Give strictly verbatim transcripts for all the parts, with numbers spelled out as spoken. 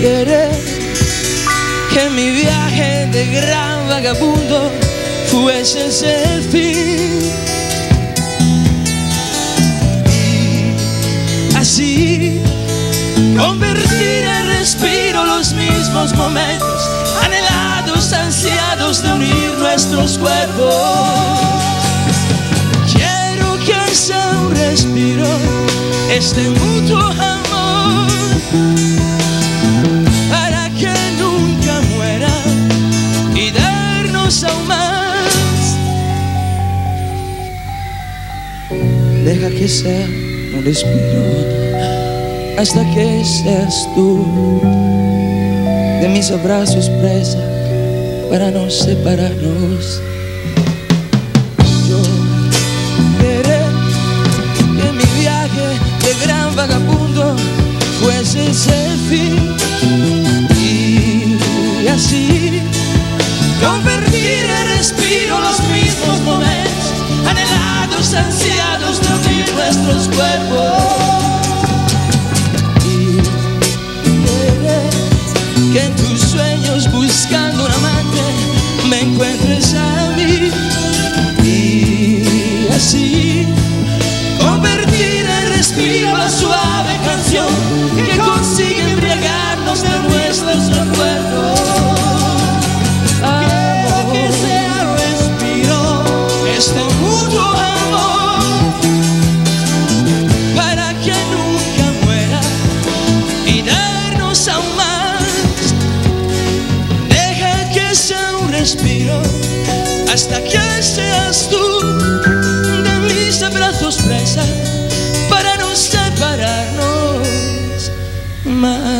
querer, que mi viaje de gran vagabundo fuese el fin. Y así convertir en respiro los mismos momentos anhelados, ansiados de unir nuestros cuerpos. Quiero que sea un respiro este mutuo amor, para que nunca muera y darnos aún más. Deja que sea un respiro hasta que seas tú de mis abrazos presa, para no separarnos. Yo querré que mi viaje de gran vagabundo fuese ese fin. Y así convertir en respiro los mismos momentos anhelados, ansiados de unir nuestros cuerpos. Y querré que en tus sueños buscando un amante me encuentres a mí. Y así convertir en respiro la suave canción que consigue embriagarnos de nuestros recuerdos. Quiero que sea respiro este mutuo amor, para que nunca muera y darnos aún más. Deja que sea un respiro hasta que seas tú de mis abrazos presa, para no separarnos más.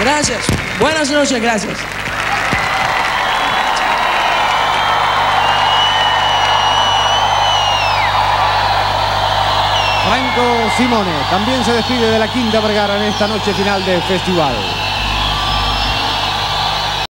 Gracias, buenas noches, gracias. Franco Simone también se despide de la Quinta Vergara en esta noche final del festival.